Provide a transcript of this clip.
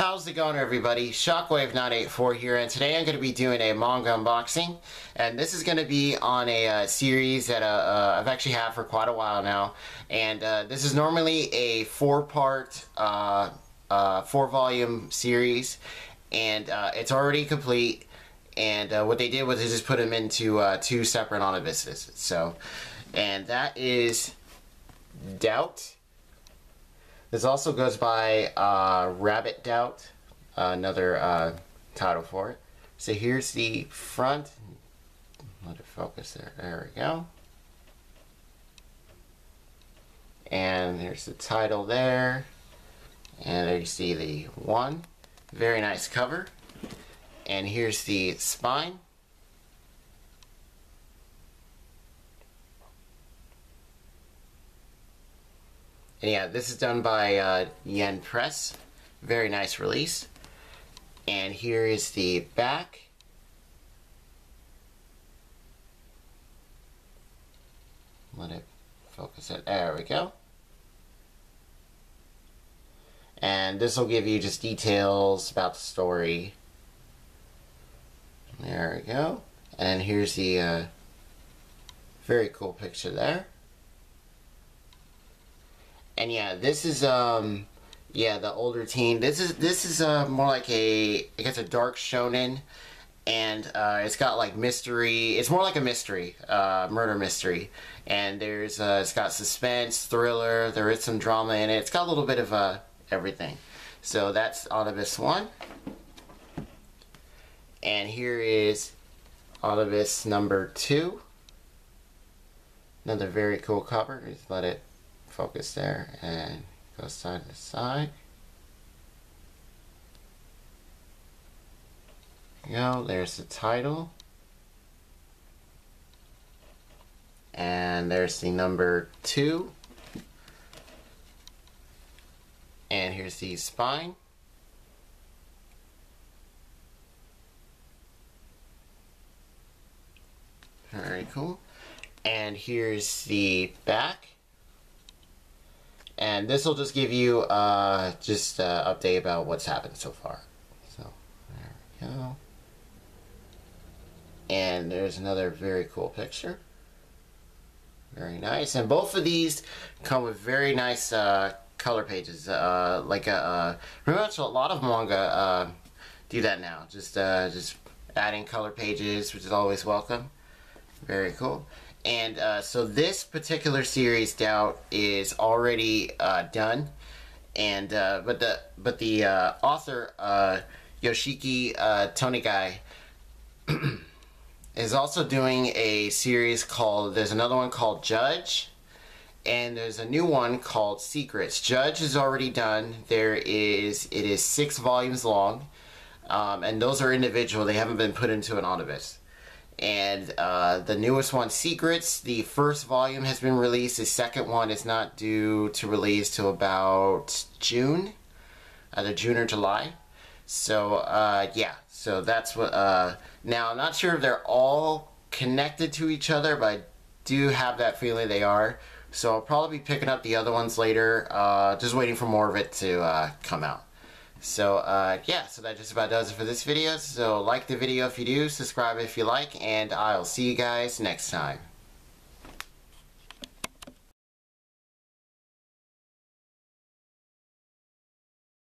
How's it going, everybody? Shockwave984 here, and today I'm going to be doing a manga unboxing, and this is going to be on a series that I've actually had for quite a while now, and this is normally a four-volume series, and it's already complete, and what they did was they just put them into two separate omnibuses, so, and that is Doubt. This also goes by Rabbit Doubt, another title for it. So here's the front. Let it focus there. There we go. And there's the title there. And there you see the one. Very nice cover. And here's the spine. And yeah, this is done by Yen Press. Very nice release. And here is the back. Let it focus it. There we go. And this will give you just details about the story. There we go. And here's the very cool picture there. And yeah, this is the older teen. This is more like I guess a dark shonen, and it's got like mystery. It's more like a mystery, murder mystery. And there's it's got suspense, thriller. There is some drama in it. It's got a little bit of everything. So that's Omnibus 1. And here is Omnibus number 2. Another very cool cover. Just let it focus there and go side to side. Go, there's the title. And there's the number 2. And here's the spine. Very cool. And here's the back. And this will just give you just an update about what's happened so far. So, there we go. And there's another very cool picture. Very nice. And both of these come with very nice color pages. Pretty much a lot of manga do that now. Just adding color pages, which is always welcome. Very cool. And so this particular series, Doubt, is already done, and but the author Yoshiki Tonogai is also doing a series called. There's another one called Judge, and there's a new one called Secrets. Judge is already done. It is 6 volumes long, and those are individual. They haven't been put into an omnibus. And the newest one, Secrets, the first volume has been released. The second one is not due to release till about June, either June or July. So yeah, so that's what. Now I'm not sure if they're all connected to each other, but I do have that feeling they are. So I'll probably be picking up the other ones later. Just waiting for more of it to come out. So, yeah, so that just about does it for this video. So, like the video if you do, subscribe if you like, and I'll see you guys next time.